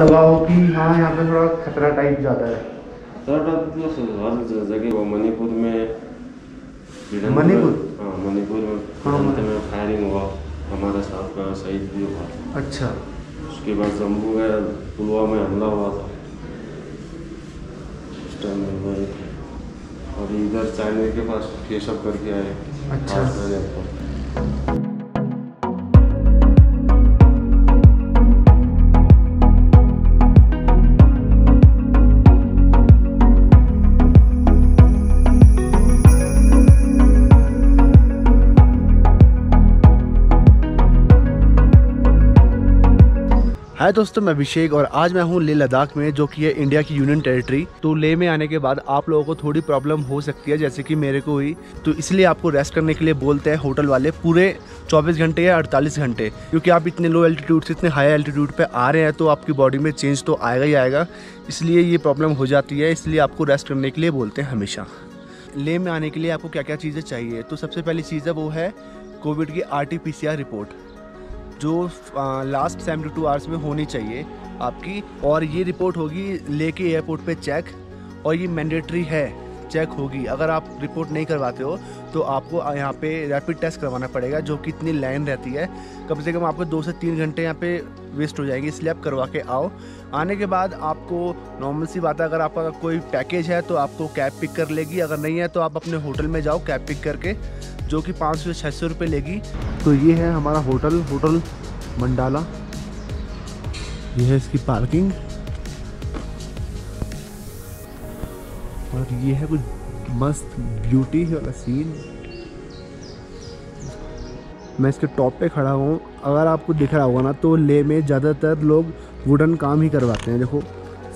लगाओ कि हाँ यहाँ पे थोड़ा खतरा टाइप जाता है। जगह मणिपुर में, मणिपुर में फायरिंग हुआ, हमारे साथ का शहीद भी हुआ। अच्छा, उसके बाद जम्मू में पुलवामा में हमला हुआ था उस टाइम में, और इधर चाइना के पास ये सब करके आए। अच्छा, हाय दोस्तों, मैं अभिषेक और आज मैं हूँ लेह लद्दाख में, जो कि है इंडिया की यूनियन टेरिटरी। तो लेह में आने के बाद आप लोगों को थोड़ी प्रॉब्लम हो सकती है, जैसे कि मेरे को हुई। तो इसलिए आपको रेस्ट करने के लिए बोलते हैं होटल वाले पूरे 24 घंटे या 48 घंटे, क्योंकि आप इतने लो एल्टीट्यूड से इतने हाई एल्टीट्यूड पर आ रहे हैं तो आपकी बॉडी में चेंज तो आएगा ही आएगा, इसलिए ये प्रॉब्लम हो जाती है। इसलिए आपको रेस्ट करने के लिए बोलते हैं हमेशा। लेह में आने के लिए आपको क्या क्या चीज़ें चाहिए, तो सबसे पहली चीज़ है वो है कोविड की RT-PCR रिपोर्ट, जो लास्ट 72 आवर्स में होनी चाहिए आपकी। और ये रिपोर्ट होगी लेह के एयरपोर्ट पे चेक, और ये मैंडेटरी है, चेक होगी। अगर आप रिपोर्ट नहीं करवाते हो तो आपको यहाँ पे रैपिड टेस्ट करवाना पड़ेगा, जो कि इतनी लाइन रहती है, कम से कम आपको 2 से 3 घंटे यहाँ पे वेस्ट हो जाएंगे, इसलिए आप करवा के आओ। आने के बाद आपको नॉर्मल सी बात है, अगर आपका कोई पैकेज है तो आपको कैब पिक कर लेगी, अगर नहीं है तो आप अपने होटल में जाओ कैब पिक करके, जो कि 500 से 600 रुपये लेगी। तो ये है हमारा होटल, होटल मंडाला। ये है इसकी पार्किंग, और ये है कुछ मस्त ब्यूटी वाला सीन। मैं इसके टॉप पे खड़ा हूँ। अगर आपको दिख रहा होगा ना, तो लेह में ज़्यादातर लोग वुडन काम ही करवाते हैं। देखो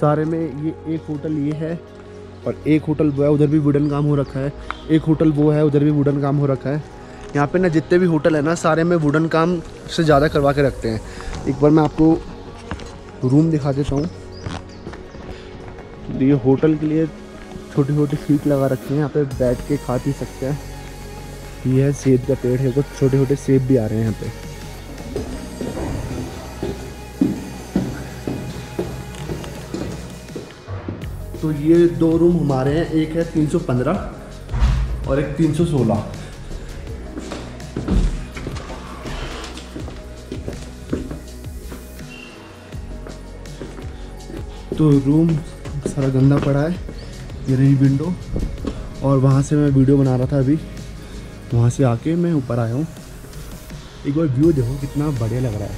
सारे में, ये एक होटल ये है, और एक होटल वो है, उधर भी वुडन काम हो रखा है। एक होटल वो है, उधर भी वुडन काम हो रखा है। यहाँ पे ना जितने भी होटल है ना, सारे में वुडन काम से ज़्यादा करवा के रखते हैं। एक बार मैं आपको रूम दिखा देता हूँ। ये होटल के लिए छोटी छोटी सीट लगा रखी है, यहाँ पे बैठ के खा पी सकते हैं। ये है सेब का पेड़ है, तो छोटे छोटे सेब भी आ रहे हैं यहाँ पे। तो ये 2 रूम हमारे हैं, एक है 315 और एक 316। तो रूम सारा गंदा पड़ा है। ये रही विंडो, और वहाँ से मैं वीडियो बना रहा था, अभी वहाँ से आके मैं ऊपर आया हूँ। एक बार व्यू देखो कितना बढ़िया लग रहा है।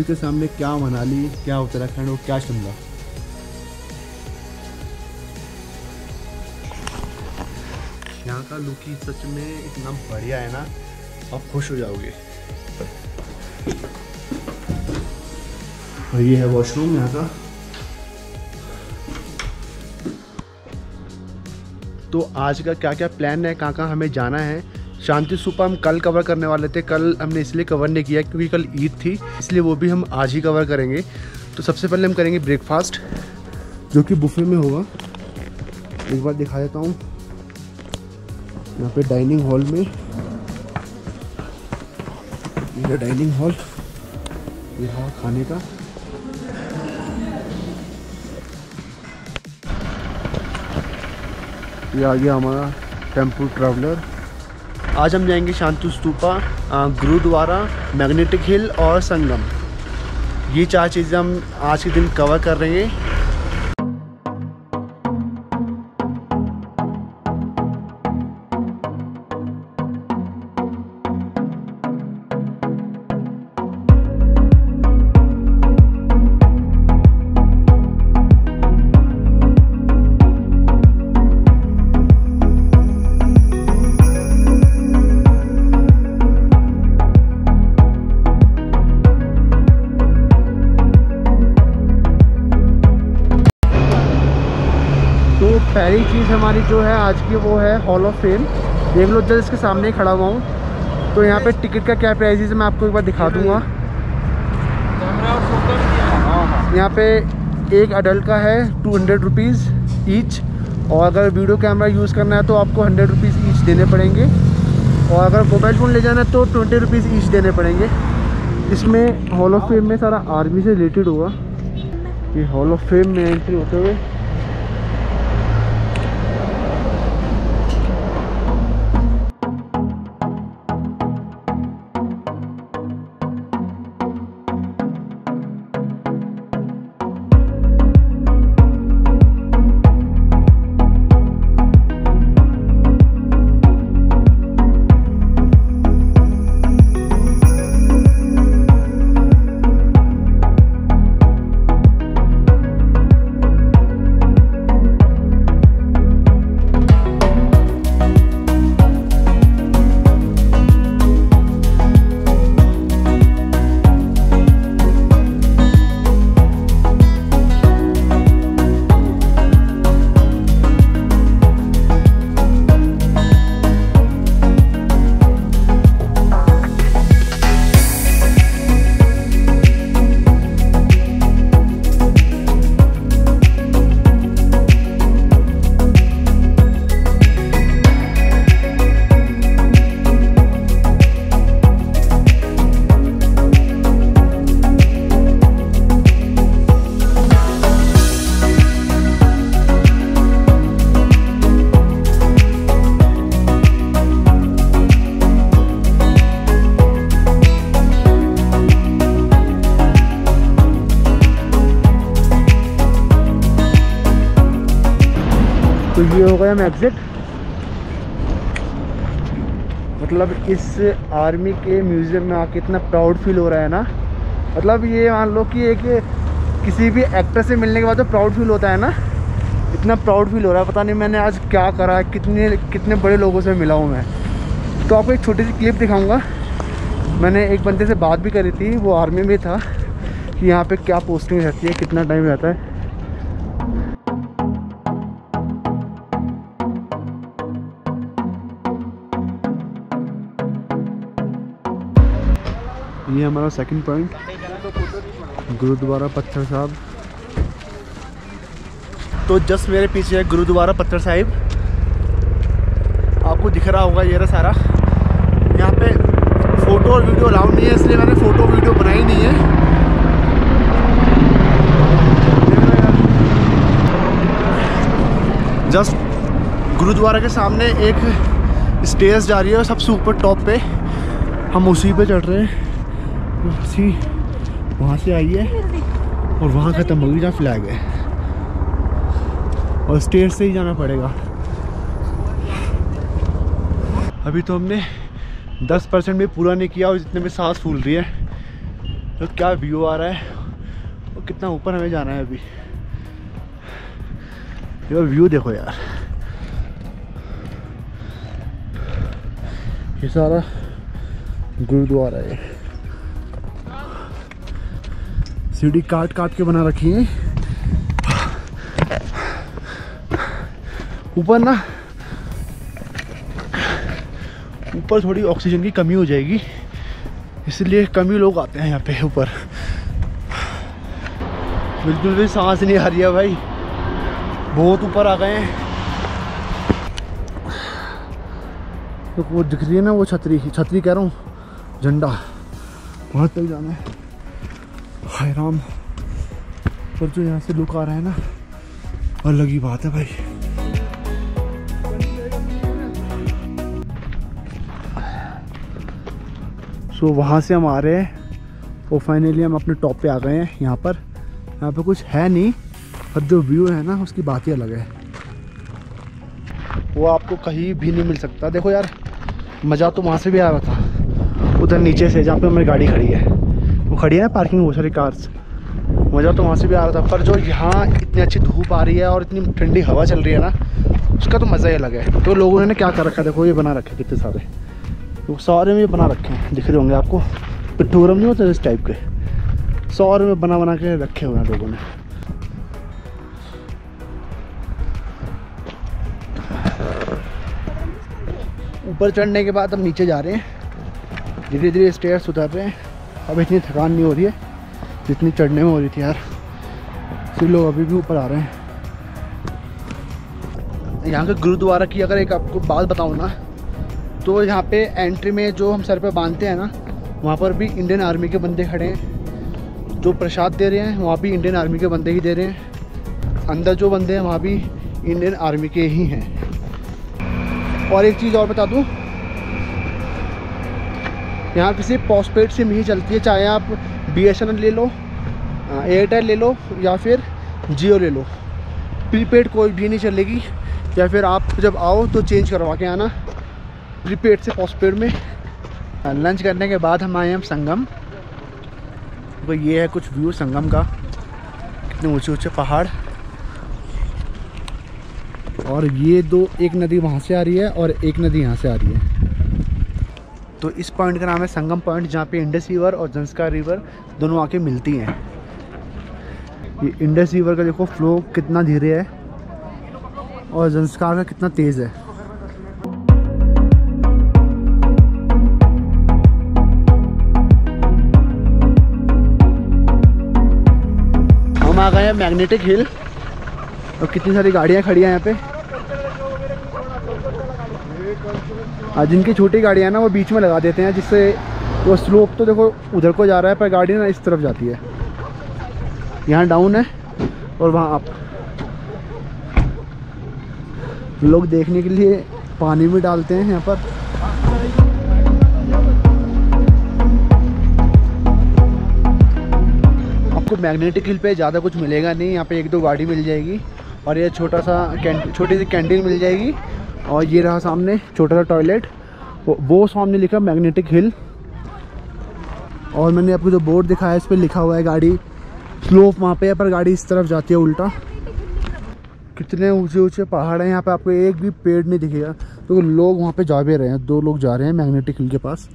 इसके सामने क्या मनाली, क्या उत्तराखंड और क्या शिमला। यहाँ का लुक ही सच में इतना बढ़िया है ना, आप खुश हो जाओगे। और ये है वॉशरूम यहाँ का। तो आज का क्या क्या प्लान है, कहाँ कहाँ हमें जाना है। शांति स्तूपा हम कल कवर करने वाले थे, कल हमने इसलिए कवर नहीं किया क्योंकि कल ईद थी, इसलिए वो भी हम आज ही कवर करेंगे। तो सबसे पहले हम करेंगे ब्रेकफास्ट, जो कि बुफे में होगा। एक बार दिखा देता हूँ, यहाँ पे डाइनिंग हॉल में, ये डाइनिंग हॉल, ये है खाने का। ये आ गया हमारा टेम्पो ट्रैवलर। आज हम जाएंगे शांति स्तूपा, गुरुद्वारा, मैग्नेटिक हिल और संगम। ये 4 चीज़ें हम आज के दिन कवर कर रहे हैं। पहली चीज़ हमारी जो है आज की, वो है हॉल ऑफ फेम। देख लो, जस्ट इसके सामने ही खड़ा हुआ हूँ। तो यहाँ पे टिकट का क्या प्राइस है, मैं आपको एक बार दिखा दूँगा। यहाँ पे एक अडल्ट का है 200 रुपीज़ ईच, और अगर वीडियो कैमरा यूज़ करना है तो आपको 100 रुपीज़ ईच देने पड़ेंगे, और अगर मोबाइल फ़ोन ले जाना है तो 20 रुपीज़ ईच देने पड़ेंगे। इसमें हॉल ऑफ फेम में सारा आर्मी से रिलेटेड होगा। ये हॉल ऑफ फेम में एंट्री होते हुए ये हो गया मैं एग्जिट। मतलब इस आर्मी के म्यूज़ियम में आके इतना प्राउड फील हो रहा है ना, मतलब ये मान लो कि एक किसी भी एक्टर से मिलने के बाद जो प्राउड फील होता है ना, इतना प्राउड फील हो रहा है। पता नहीं मैंने आज क्या करा है, कितने बड़े लोगों से मिला हूँ मैं। तो आपको एक छोटी सी क्लिप दिखाऊँगा। मैंने एक बंदे से बात भी करी थी, वो आर्मी में था, कि यहाँ पर क्या पोस्टिंग रहती है, कितना टाइम रहता है। ये हमारा सेकंड पॉइंट, गुरुद्वारा पत्थर साहब। तो जस्ट मेरे पीछे है गुरुद्वारा पत्थर साहिब, आपको दिख रहा होगा ये रहा सारा। यहाँ पे फ़ोटो और वीडियो अलाउड नहीं है, इसलिए मैंने फ़ोटो वीडियो बनाई नहीं है। जस्ट गुरुद्वारा के सामने एक स्टेज जा रही है और सबसे ऊपर टॉप पे हम उसी पे चढ़ रहे हैं। उसी वहाँ से आई है और वहाँ ख़त्म होगी जहाँ फ्लैग है, और स्टेट से ही जाना पड़ेगा। अभी तो हमने 10% भी पूरा नहीं किया और जितने में सांस फूल रही है। तो क्या व्यू आ रहा है और कितना ऊपर हमें जाना है अभी। ये व्यू देखो यार, ये सारा गुरुद्वारा है। सीढ़ी काट काट के बना रखी है। ऊपर ना, ऊपर थोड़ी ऑक्सीजन की कमी हो जाएगी, इसलिए कम ही लोग आते हैं यहाँ पे ऊपर। बिल्कुल भी सांस नहीं आ रही है भाई, बहुत ऊपर आ गए हैं। तो वो दिख रही है ना, वो छतरी कह रहा हूँ, झंडा, वहाँ तक जाना है। हाय राम, पर जो यहाँ से लुक आ रहा है ना, अलग ही बात है भाई। सो वहाँ से हम आ रहे हैं और फाइनली हम अपने टॉप पे आ गए हैं। यहाँ पर कुछ है नहीं, पर जो व्यू है ना उसकी बात ही अलग है, वो आपको कहीं भी नहीं मिल सकता। देखो यार, मज़ा तो वहाँ से भी आया था, उधर नीचे से जहाँ पे हमारी गाड़ी खड़ी है, वो खड़ी है ना पार्किंग में बहुत सारी कार्स, मज़ा तो वहाँ से भी आ रहा था। पर जो यहाँ इतनी अच्छी धूप आ रही है और इतनी ठंडी हवा चल रही है ना, उसका तो मज़ा ही अलग है। तो लोगों ने क्या कर रखा है, देखो ये बना रखे हैं कितने सारे, वो सारे में बना रखे हैं, दिख रहे होंगे आपको। पिट्ठोरम नहीं होते इस टाइप के, सारे में बना बना के रखे हुए हैं लोगों ने। ऊपर चढ़ने के बाद हम नीचे जा रहे हैं, धीरे धीरे स्टेयर्स उतर रहे हैं। अब इतनी थकान नहीं हो रही है जितनी चढ़ने में हो रही थी यार, फिर लोग अभी भी ऊपर आ रहे हैं। यहाँ के गुरुद्वारा की अगर एक आपको बात बताऊँ ना, तो यहाँ पे एंट्री में जो हम सर पे बांधते हैं ना, वहाँ पर भी इंडियन आर्मी के बंदे खड़े हैं। जो प्रसाद दे रहे हैं वहाँ भी इंडियन आर्मी के बंदे ही दे रहे हैं, अंदर जो बंदे हैं वहाँ भी इंडियन आर्मी के ही हैं। और एक चीज़ और बता दूँ, यहाँ किसी पोस्टपेड सिम ही चलती है, चाहे आप BSNL ले लो, एयरटेल ले लो या फिर जियो ले लो, प्रीपेड कोई भी नहीं चलेगी। या फिर आप जब आओ तो चेंज करवा के आना प्रीपेड से पोस्टपेड में। लंच करने के बाद हम आए हैं संगम। तो ये है कुछ व्यू संगम का, कितने ऊंचे ऊंचे पहाड़। और ये दो, एक नदी वहाँ से आ रही है और एक नदी यहाँ से आ रही है। तो इस पॉइंट का नाम है संगम पॉइंट, जहाँ पे इंडस रिवर और जंस्कार रिवर दोनों आके मिलती हैं। ये इंडस रिवर का देखो फ्लो कितना धीरे है और जंस्कार का कितना तेज़ है। हम आ गए हैं मैग्नेटिक हिल और कितनी सारी गाड़ियाँ खड़ी हैं यहाँ पे। जिनकी छोटी गाड़ियाँ ना वो बीच में लगा देते हैं, जिससे वो स्लोप तो देखो उधर को जा रहा है पर गाड़ी ना इस तरफ जाती है। यहाँ डाउन है और वहाँ अप। लोग देखने के लिए पानी भी डालते हैं यहाँ पर। आपको मैग्नेटिक हिल पे ज़्यादा कुछ मिलेगा नहीं, यहाँ पे एक दो गाड़ी मिल जाएगी और ये छोटा सा छोटी सी कैंटीन मिल जाएगी। और ये रहा सामने छोटा सा टॉयलेट, वो सामने लिखा मैग्नेटिक हिल। और मैंने आपको जो बोर्ड दिखाया इस पर लिखा हुआ है गाड़ी स्लोप वहाँ पे है पर गाड़ी इस तरफ जाती है उल्टा। कितने ऊंचे ऊंचे पहाड़ हैं यहाँ पे, आपको एक भी पेड़ नहीं दिखेगा। तो लोग वहाँ पे जा भी रहे हैं, दो लोग जा रहे हैं मैग्नेटिक हिल के पास।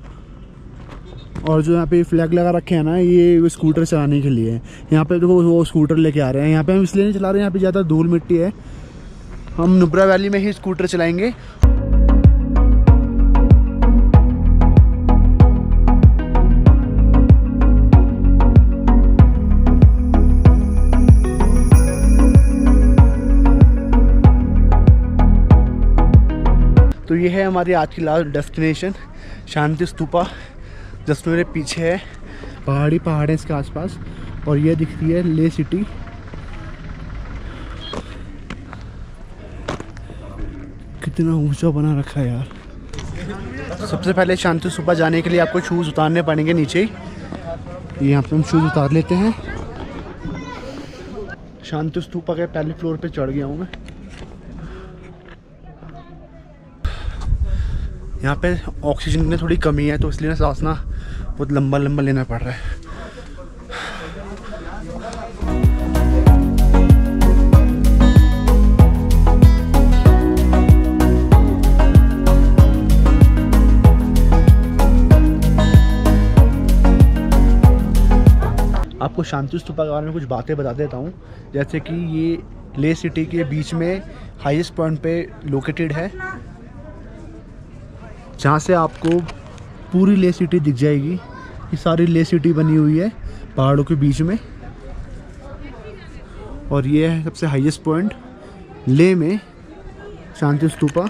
और जो यहाँ पे फ्लैग लगा रखे हैं ना, ये स्कूटर चलाने के लिए है। यहाँ पे देखो वो स्कूटर लेके आ रहे हैं। यहाँ पे हम इसलिए नहीं चला रहे हैं, यहाँ पे ज़्यादा धूल मिट्टी है। हम नुब्रा वैली में ही स्कूटर चलाएंगे। तो ये है हमारी आज की last destination, Shanti Stupa, just मेरे पीछे है। पहाड़ी पहाड़ है इसके आसपास। और ये दिखती है लेह सिटी। कितना ऊंचा बना रखा है यार। सबसे पहले शांति स्तूपा जाने के लिए आपको शूज़ उतारने पड़ेंगे नीचे ही। यहाँ पे हम शूज़ उतार लेते हैं। शांति स्तूपा के पहले फ्लोर पे चढ़ गया हूँ मैं। यहाँ पे ऑक्सीजन में थोड़ी कमी है तो इसलिए ना सांस ना बहुत लंबा लंबा लेना पड़ रहा है। आपको शांति स्तूपा के बारे में कुछ बातें बता देता हूँ, जैसे कि ये लेह सिटी के बीच में हाईएस्ट पॉइंट पे लोकेटेड है, जहाँ से आपको पूरी लेह सिटी दिख जाएगी। ये सारी लेह सिटी बनी हुई है पहाड़ों के बीच में। और ये है सबसे हाईएस्ट पॉइंट लेह में, शांति स्तूपा।